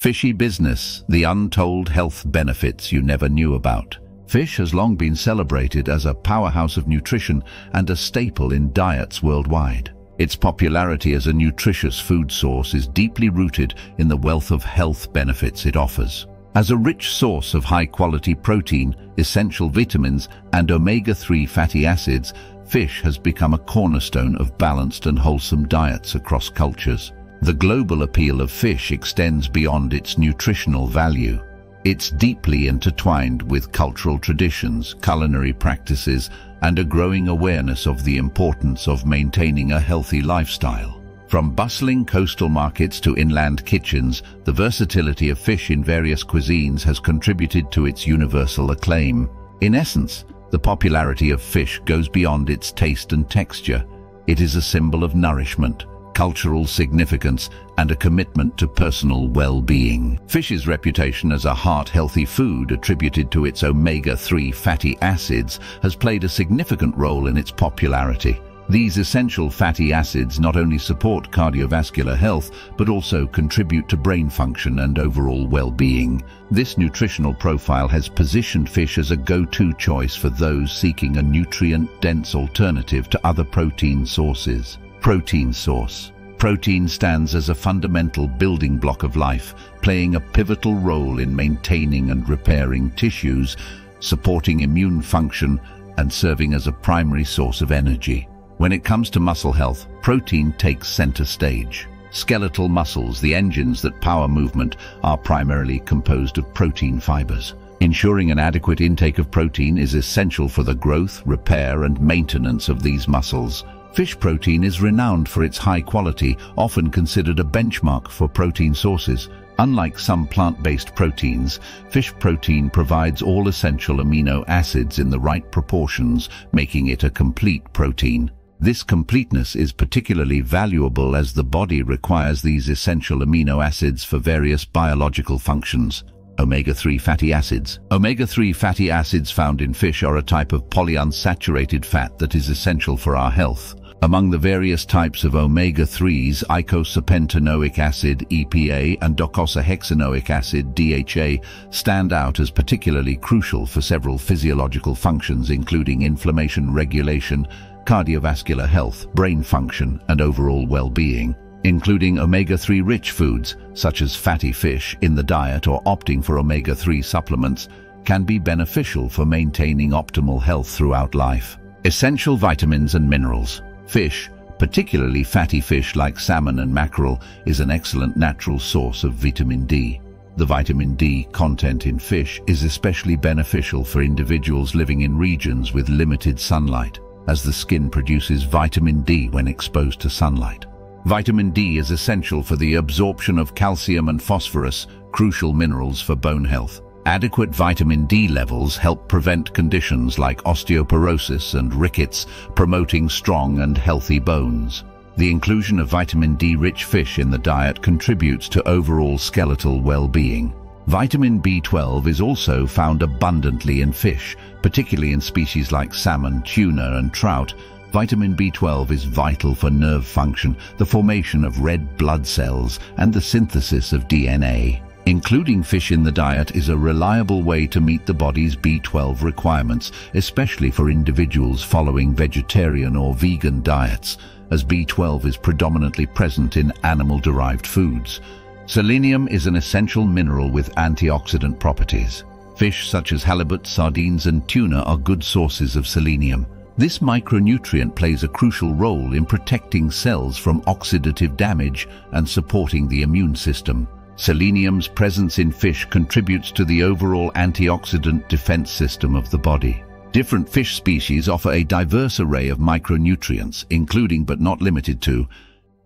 Fishy business, the untold health benefits you never knew about. Fish has long been celebrated as a powerhouse of nutrition and a staple in diets worldwide. Its popularity as a nutritious food source is deeply rooted in the wealth of health benefits it offers. As a rich source of high-quality protein, essential vitamins, and omega-3 fatty acids, fish has become a cornerstone of balanced and wholesome diets across cultures. The global appeal of fish extends beyond its nutritional value. It's deeply intertwined with cultural traditions, culinary practices, and a growing awareness of the importance of maintaining a healthy lifestyle. From bustling coastal markets to inland kitchens, the versatility of fish in various cuisines has contributed to its universal acclaim. In essence, the popularity of fish goes beyond its taste and texture. It is a symbol of nourishment, cultural significance, and a commitment to personal well-being. Fish's reputation as a heart-healthy food attributed to its omega-3 fatty acids has played a significant role in its popularity. These essential fatty acids not only support cardiovascular health, but also contribute to brain function and overall well-being. This nutritional profile has positioned fish as a go-to choice for those seeking a nutrient-dense alternative to other protein sources. Protein source. Protein stands as a fundamental building block of life, playing a pivotal role in maintaining and repairing tissues, supporting immune function, and serving as a primary source of energy. When it comes to muscle health, protein takes center stage. Skeletal muscles, the engines that power movement, are primarily composed of protein fibers. Ensuring an adequate intake of protein is essential for the growth, repair, and maintenance of these muscles. Fish protein is renowned for its high quality, often considered a benchmark for protein sources. Unlike some plant-based proteins, fish protein provides all essential amino acids in the right proportions, making it a complete protein. This completeness is particularly valuable as the body requires these essential amino acids for various biological functions. Omega-3 fatty acids. Omega-3 fatty acids found in fish are a type of polyunsaturated fat that is essential for our health. Among the various types of omega-3s, eicosapentaenoic acid, EPA, and docosahexaenoic acid, DHA, stand out as particularly crucial for several physiological functions, including inflammation regulation, cardiovascular health, brain function, and overall well-being. Including omega-3-rich foods, such as fatty fish, in the diet or opting for omega-3 supplements, can be beneficial for maintaining optimal health throughout life. Essential vitamins and minerals. Fish, particularly fatty fish like salmon and mackerel, is an excellent natural source of vitamin D. The vitamin D content in fish is especially beneficial for individuals living in regions with limited sunlight, as the skin produces vitamin D when exposed to sunlight. Vitamin D is essential for the absorption of calcium and phosphorus, crucial minerals for bone health. Adequate vitamin D levels help prevent conditions like osteoporosis and rickets, promoting strong and healthy bones. The inclusion of vitamin D-rich fish in the diet contributes to overall skeletal well-being. Vitamin B12 is also found abundantly in fish, particularly in species like salmon, tuna, and trout. Vitamin B12 is vital for nerve function, the formation of red blood cells, and the synthesis of DNA. Including fish in the diet is a reliable way to meet the body's B12 requirements, especially for individuals following vegetarian or vegan diets, as B12 is predominantly present in animal-derived foods. Selenium is an essential mineral with antioxidant properties. Fish such as halibut, sardines, and tuna are good sources of selenium. This micronutrient plays a crucial role in protecting cells from oxidative damage and supporting the immune system. Selenium's presence in fish contributes to the overall antioxidant defense system of the body. Different fish species offer a diverse array of micronutrients, including but not limited to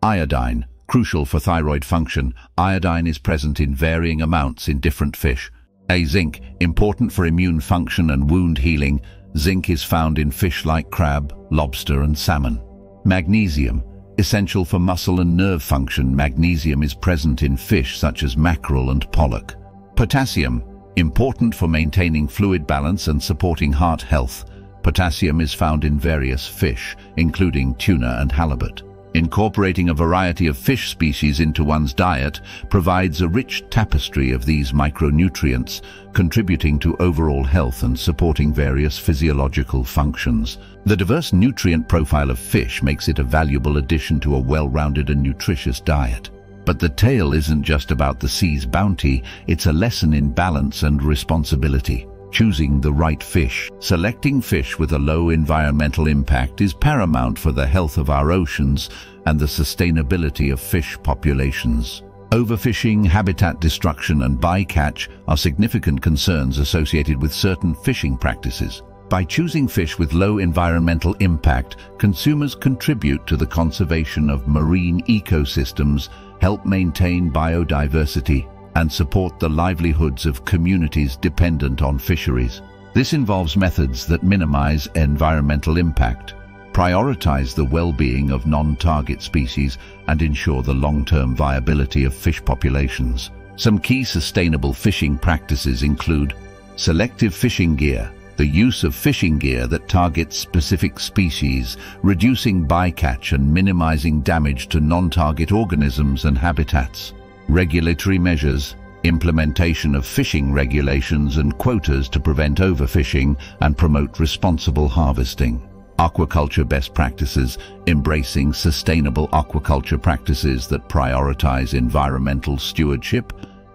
iodine, crucial for thyroid function. Iodine is present in varying amounts in different fish. Zinc, important for immune function and wound healing. Zinc is found in fish like crab, lobster, and salmon. Magnesium, essential for muscle and nerve function. Magnesium is present in fish such as mackerel and pollock. Potassium, important for maintaining fluid balance and supporting heart health. Potassium is found in various fish, including tuna and halibut. Incorporating a variety of fish species into one's diet provides a rich tapestry of these micronutrients, contributing to overall health and supporting various physiological functions. The diverse nutrient profile of fish makes it a valuable addition to a well-rounded and nutritious diet. But the tale isn't just about the sea's bounty, it's a lesson in balance and responsibility. Choosing the right fish. Selecting fish with a low environmental impact is paramount for the health of our oceans and the sustainability of fish populations. Overfishing, habitat destruction, and bycatch are significant concerns associated with certain fishing practices. By choosing fish with low environmental impact, consumers contribute to the conservation of marine ecosystems, help maintain biodiversity, and support the livelihoods of communities dependent on fisheries. This involves methods that minimize environmental impact, prioritize the well-being of non-target species, and ensure the long-term viability of fish populations. Some key sustainable fishing practices include selective fishing gear, the use of fishing gear that targets specific species, reducing bycatch and minimizing damage to non-target organisms and habitats. Regulatory measures, implementation of fishing regulations and quotas to prevent overfishing and promote responsible harvesting. Aquaculture best practices, embracing sustainable aquaculture practices that prioritize environmental stewardship,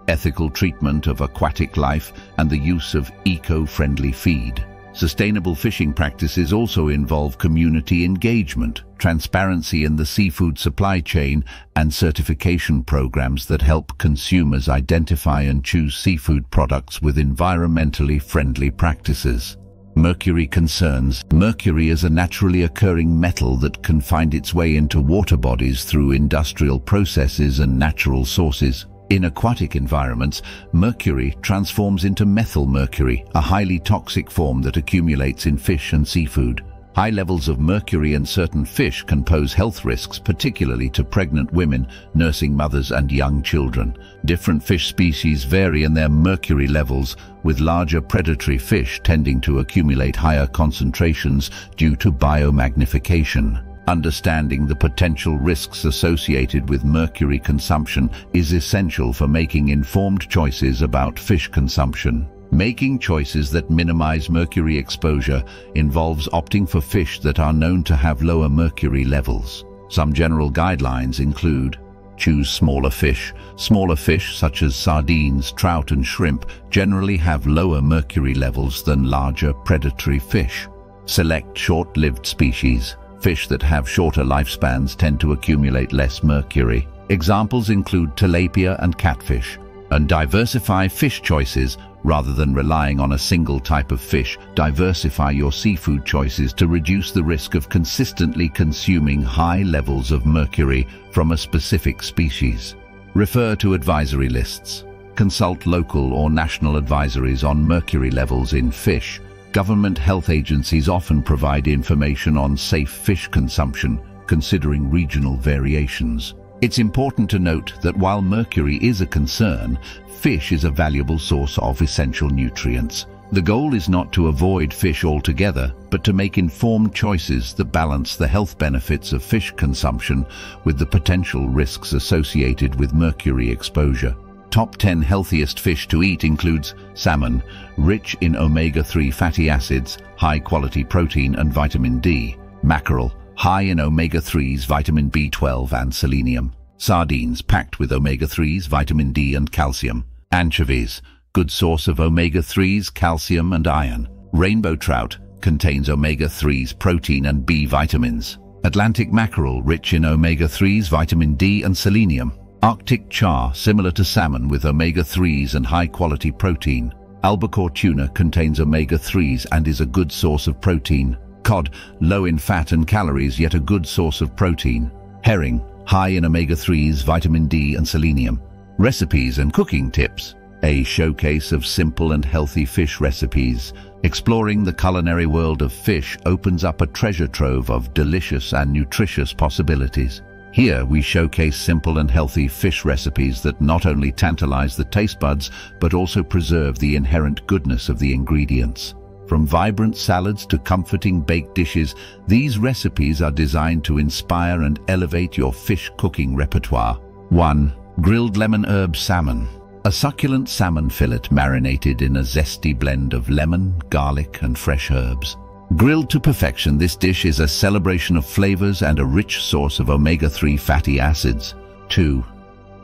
ethical treatment of aquatic life, and the use of eco-friendly feed. Sustainable fishing practices also involve community engagement, transparency in the seafood supply chain, and certification programs that help consumers identify and choose seafood products with environmentally friendly practices. Mercury concerns. Mercury is a naturally occurring metal that can find its way into water bodies through industrial processes and natural sources. In aquatic environments, mercury transforms into methyl mercury, a highly toxic form that accumulates in fish and seafood. High levels of mercury in certain fish can pose health risks, particularly to pregnant women, nursing mothers, and young children. Different fish species vary in their mercury levels, with larger predatory fish tending to accumulate higher concentrations due to biomagnification. Understanding the potential risks associated with mercury consumption is essential for making informed choices about fish consumption. Making choices that minimize mercury exposure involves opting for fish that are known to have lower mercury levels. Some general guidelines include: choose smaller fish. Smaller fish such as sardines, trout, and shrimp generally have lower mercury levels than larger predatory fish. Select short-lived species. Fish that have shorter lifespans tend to accumulate less mercury. Examples include tilapia and catfish. And diversify fish choices. Rather than relying on a single type of fish, diversify your seafood choices to reduce the risk of consistently consuming high levels of mercury from a specific species. Refer to advisory lists. Consult local or national advisories on mercury levels in fish. Government health agencies often provide information on safe fish consumption, considering regional variations. It's important to note that while mercury is a concern, fish is a valuable source of essential nutrients. The goal is not to avoid fish altogether, but to make informed choices that balance the health benefits of fish consumption with the potential risks associated with mercury exposure. Top 10 healthiest fish to eat includes salmon, rich in omega-3 fatty acids, high-quality protein and vitamin D; mackerel, high in omega-3s, vitamin B12 and selenium; sardines, packed with omega-3s, vitamin D and calcium; anchovies, good source of omega-3s, calcium and iron; rainbow trout, contains omega-3s, protein and B vitamins; Atlantic mackerel, rich in omega-3s, vitamin D and selenium; Arctic char, similar to salmon with omega-3s and high-quality protein; albacore tuna, contains omega-3s and is a good source of protein; cod, low in fat and calories yet a good source of protein; herring, high in omega-3s, vitamin D and selenium. Recipes and cooking tips. A showcase of simple and healthy fish recipes. Exploring the culinary world of fish opens up a treasure trove of delicious and nutritious possibilities. Here we showcase simple and healthy fish recipes that not only tantalize the taste buds, but also preserve the inherent goodness of the ingredients. From vibrant salads to comforting baked dishes, these recipes are designed to inspire and elevate your fish cooking repertoire. 1. Grilled lemon herb salmon. A succulent salmon fillet marinated in a zesty blend of lemon, garlic, and fresh herbs. Grilled to perfection, this dish is a celebration of flavors and a rich source of omega-3 fatty acids. 2.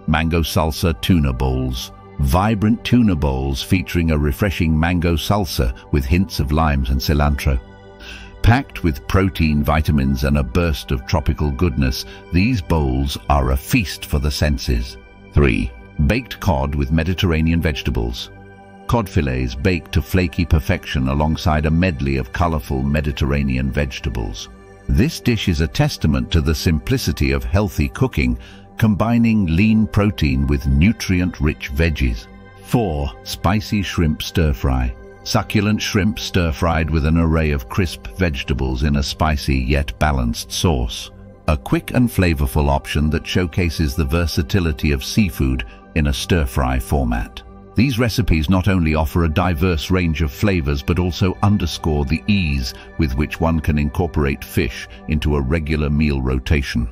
Mango salsa tuna bowls. Vibrant tuna bowls featuring a refreshing mango salsa with hints of limes and cilantro. Packed with protein, vitamins, and a burst of tropical goodness, these bowls are a feast for the senses. 3. Baked cod with Mediterranean vegetables. Cod fillets baked to flaky perfection alongside a medley of colorful Mediterranean vegetables. This dish is a testament to the simplicity of healthy cooking, combining lean protein with nutrient-rich veggies. 4. Spicy shrimp stir-fry. Succulent shrimp stir-fried with an array of crisp vegetables in a spicy yet balanced sauce. A quick and flavorful option that showcases the versatility of seafood in a stir-fry format. These recipes not only offer a diverse range of flavors but also underscore the ease with which one can incorporate fish into a regular meal rotation.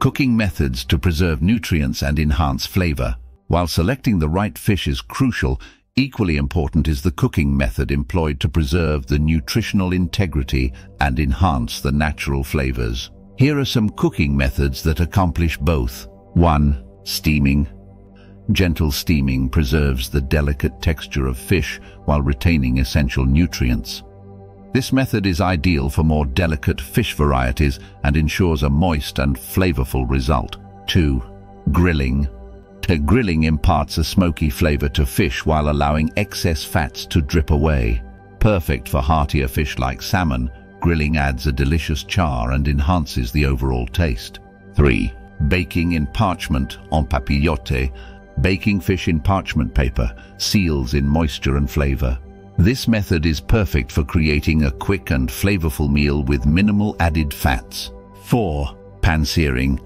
Cooking methods to preserve nutrients and enhance flavor. While selecting the right fish is crucial, equally important is the cooking method employed to preserve the nutritional integrity and enhance the natural flavors. Here are some cooking methods that accomplish both. 1. Steaming. Gentle steaming preserves the delicate texture of fish while retaining essential nutrients. This method is ideal for more delicate fish varieties and ensures a moist and flavorful result. 2. Grilling. Grilling imparts a smoky flavor to fish while allowing excess fats to drip away. Perfect for heartier fish like salmon, grilling adds a delicious char and enhances the overall taste. 3. Baking in parchment en papillote. Baking fish in parchment paper seals in moisture and flavor. This method is perfect for creating a quick and flavorful meal with minimal added fats. 4. Pan-searing.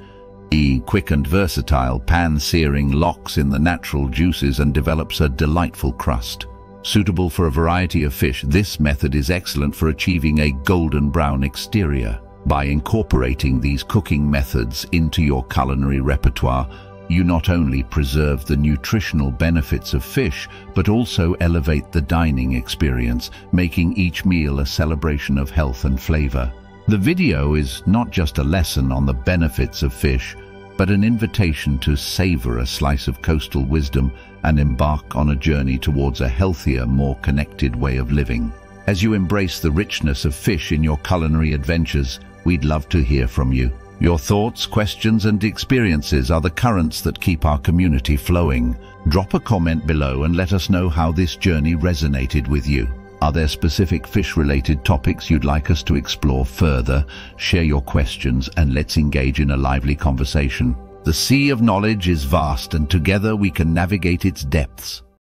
Quick and versatile, pan-searing locks in the natural juices and develops a delightful crust. Suitable for a variety of fish, this method is excellent for achieving a golden brown exterior. By incorporating these cooking methods into your culinary repertoire, you not only preserve the nutritional benefits of fish, but also elevate the dining experience, making each meal a celebration of health and flavor. The video is not just a lesson on the benefits of fish, but an invitation to savor a slice of coastal wisdom and embark on a journey towards a healthier, more connected way of living. As you embrace the richness of fish in your culinary adventures, we'd love to hear from you. Your thoughts, questions, and experiences are the currents that keep our community flowing. Drop a comment below and let us know how this journey resonated with you. Are there specific fish-related topics you'd like us to explore further? Share your questions and let's engage in a lively conversation. The sea of knowledge is vast, and together we can navigate its depths.